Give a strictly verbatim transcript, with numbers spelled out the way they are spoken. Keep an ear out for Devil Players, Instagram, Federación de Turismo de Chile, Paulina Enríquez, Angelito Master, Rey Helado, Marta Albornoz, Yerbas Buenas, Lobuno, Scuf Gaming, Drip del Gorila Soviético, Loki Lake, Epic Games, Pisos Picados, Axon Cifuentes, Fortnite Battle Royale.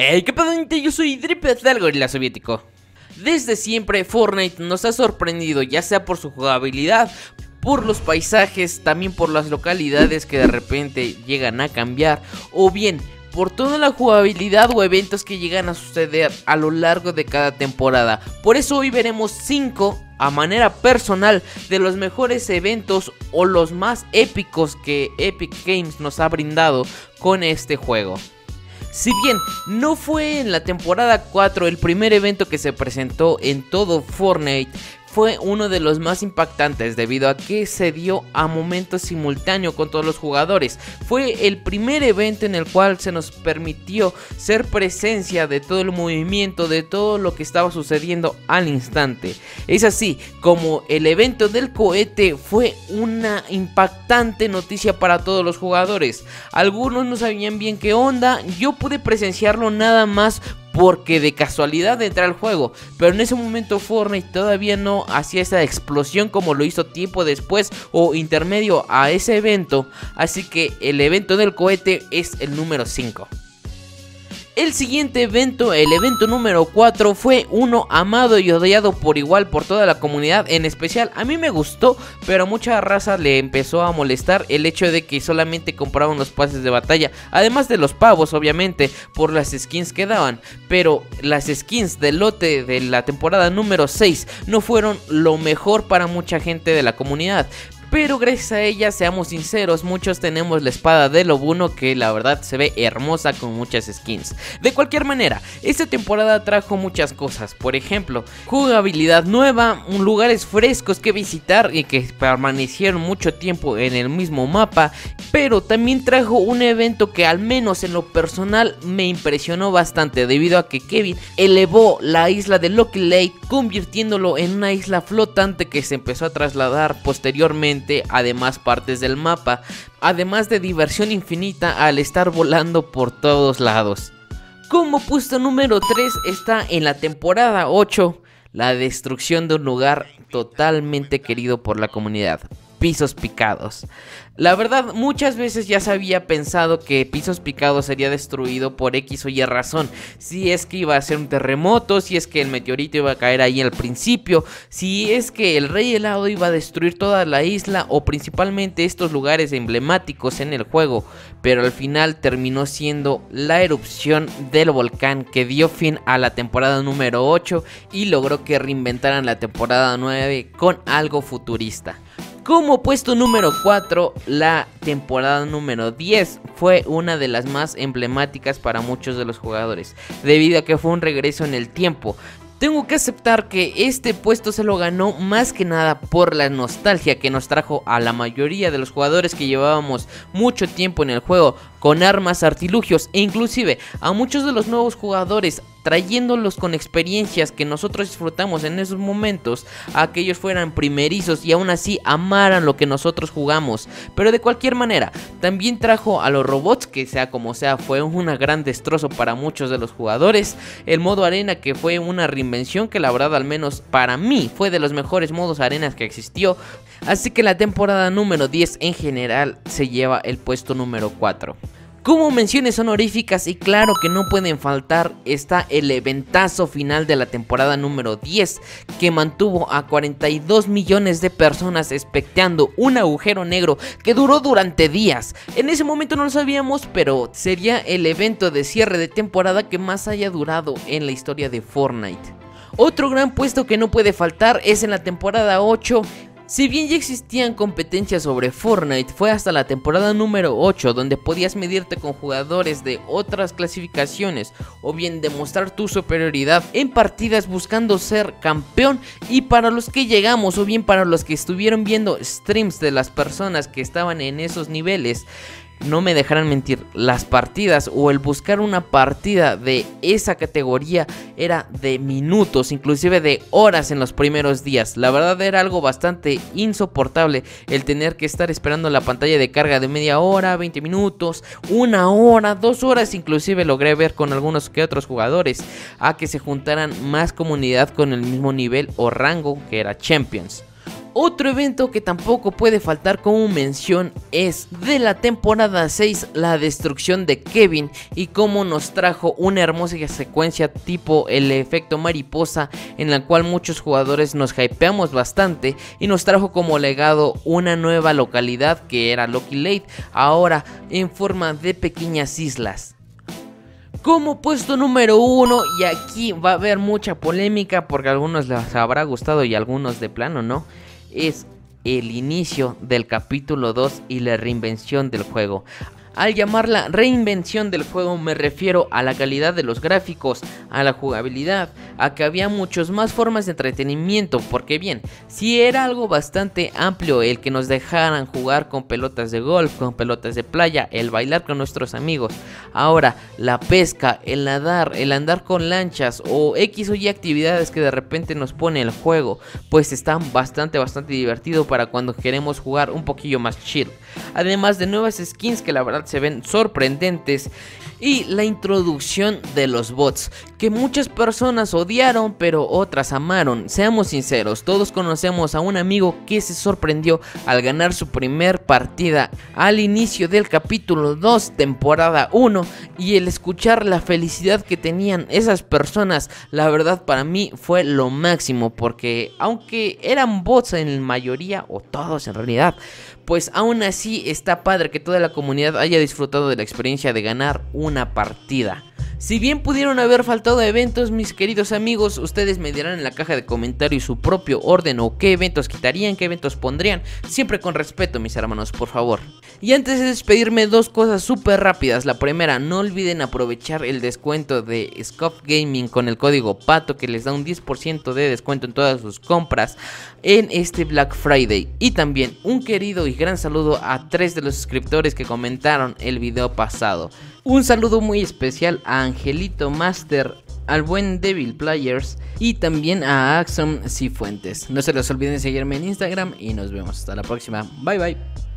Hey, qué pedo, gente, yo soy Drip del Gorila Soviético. Desde siempre Fortnite nos ha sorprendido, ya sea por su jugabilidad, por los paisajes, también por las localidades que de repente llegan a cambiar, o bien por toda la jugabilidad o eventos que llegan a suceder a lo largo de cada temporada. Por eso hoy veremos cinco a manera personal de los mejores eventos o los más épicos que Epic Games nos ha brindado con este juego. Si bien no fue en la temporada cuatro el primer evento que se presentó en todo Fortnite, fue uno de los más impactantes debido a que se dio a momento simultáneo con todos los jugadores. Fue el primer evento en el cual se nos permitió ser presencia de todo el movimiento, de todo lo que estaba sucediendo al instante. Es así como el evento del cohete fue una impactante noticia para todos los jugadores. Algunos no sabían bien qué onda, yo pude presenciarlo nada más porque de casualidad entré al juego, pero en ese momento Fortnite todavía no hacía esa explosión como lo hizo tiempo después o intermedio a ese evento, así que el evento del cohete es el número cinco. El siguiente evento, el evento número cuatro, fue uno amado y odiado por igual por toda la comunidad. En especial a mí me gustó, pero a mucha raza le empezó a molestar el hecho de que solamente compraban los pases de batalla, además de los pavos obviamente por las skins que daban. Pero las skins del lote de la temporada número seis no fueron lo mejor para mucha gente de la comunidad, pero gracias a ella, seamos sinceros, muchos tenemos la espada de Lobuno, que la verdad se ve hermosa con muchas skins. De cualquier manera, esta temporada trajo muchas cosas. Por ejemplo, jugabilidad nueva, lugares frescos que visitar y que permanecieron mucho tiempo en el mismo mapa. Pero también trajo un evento que al menos en lo personal me impresionó bastante, debido a que Kevin elevó la isla de Loki Lake, convirtiéndolo en una isla flotante que se empezó a trasladar posteriormente a demás partes del mapa, además de diversión infinita al estar volando por todos lados. Como puesto número tres está en la temporada ocho la destrucción de un lugar totalmente querido por la comunidad, Pisos Picados. La verdad, muchas veces ya se había pensado que Pisos Picados sería destruido por X o Y razón. Si es que iba a ser un terremoto, si es que el meteorito iba a caer ahí al principio, si es que el Rey Helado iba a destruir toda la isla o principalmente estos lugares emblemáticos en el juego. Pero al final terminó siendo la erupción del volcán que dio fin a la temporada número ocho y logró que reinventaran la temporada nueve con algo futurista. Como puesto número cuatro, la temporada número diez fue una de las más emblemáticas para muchos de los jugadores, debido a que fue un regreso en el tiempo. Tengo que aceptar que este puesto se lo ganó más que nada por la nostalgia que nos trajo a la mayoría de los jugadores que llevábamos mucho tiempo en el juego, con armas, artilugios e inclusive a muchos de los nuevos jugadores, trayéndolos con experiencias que nosotros disfrutamos en esos momentos, a que ellos fueran primerizos y aún así amaran lo que nosotros jugamos. Pero de cualquier manera, también trajo a los robots, que sea como sea fue un gran destrozo para muchos de los jugadores. El modo arena, que fue una reinvención que la verdad al menos para mí fue de los mejores modos arenas que existió. Así que la temporada número diez en general se lleva el puesto número cuatro. Como menciones honoríficas, y claro que no pueden faltar, está el eventazo final de la temporada número diez, que mantuvo a cuarenta y dos millones de personas expectando un agujero negro que duró durante días. En ese momento no lo sabíamos, pero sería el evento de cierre de temporada que más haya durado en la historia de Fortnite. Otro gran puesto que no puede faltar es en la temporada ocho. Si bien ya existían competencias sobre Fortnite, fue hasta la temporada número ocho donde podías medirte con jugadores de otras clasificaciones o bien demostrar tu superioridad en partidas buscando ser campeón. Y para los que llegamos o bien para los que estuvieron viendo streams de las personas que estaban en esos niveles, no me dejarán mentir, las partidas o el buscar una partida de esa categoría era de minutos, inclusive de horas en los primeros días. La verdad era algo bastante insoportable el tener que estar esperando la pantalla de carga de media hora, veinte minutos, una hora, dos horas. Inclusive logré ver con algunos que otros jugadores a que se juntaran más comunidad con el mismo nivel o rango que era Champions. Otro evento que tampoco puede faltar como mención es de la temporada seis, la destrucción de Kevin, y cómo nos trajo una hermosa secuencia tipo el efecto mariposa, en la cual muchos jugadores nos hypeamos bastante, y nos trajo como legado una nueva localidad que era Loki Lake, ahora en forma de pequeñas islas. Como puesto número uno, y aquí va a haber mucha polémica porque a algunos les habrá gustado y a algunos de plano no, es el inicio del capítulo dos y la reinvención del juego. Al llamarla reinvención del juego me refiero a la calidad de los gráficos, a la jugabilidad, a que había muchas más formas de entretenimiento, porque bien, si era algo bastante amplio el que nos dejaran jugar con pelotas de golf, con pelotas de playa, el bailar con nuestros amigos, ahora la pesca, el nadar, el andar con lanchas o X o Y actividades que de repente nos pone el juego, pues están bastante bastante divertido para cuando queremos jugar un poquillo más chill, además de nuevas skins que la verdad se ven sorprendentes, y la introducción de los bots que muchas personas odiaron pero otras amaron. Seamos sinceros, todos conocemos a un amigo que se sorprendió al ganar su primer partida al inicio del capítulo dos temporada uno, y el escuchar la felicidad que tenían esas personas, la verdad para mí fue lo máximo, porque aunque eran bots en mayoría o todos en realidad, pues aún así está padre que toda la comunidad haya disfrutado de la experiencia de ganar una partida. Si bien pudieron haber faltado eventos, mis queridos amigos, ustedes me dirán en la caja de comentarios su propio orden o qué eventos quitarían, qué eventos pondrían, siempre con respeto, mis hermanos, por favor. Y antes de despedirme, dos cosas súper rápidas. La primera, no olviden aprovechar el descuento de Scuf Gaming con el código PATO, que les da un diez por ciento de descuento en todas sus compras en este Black Friday. Y también un querido y gran saludo a tres de los suscriptores que comentaron el video pasado. Un saludo muy especial a Angelito Master, al buen Devil Players y también a Axon Cifuentes. No se les olviden seguirme en Instagram y nos vemos hasta la próxima. Bye bye.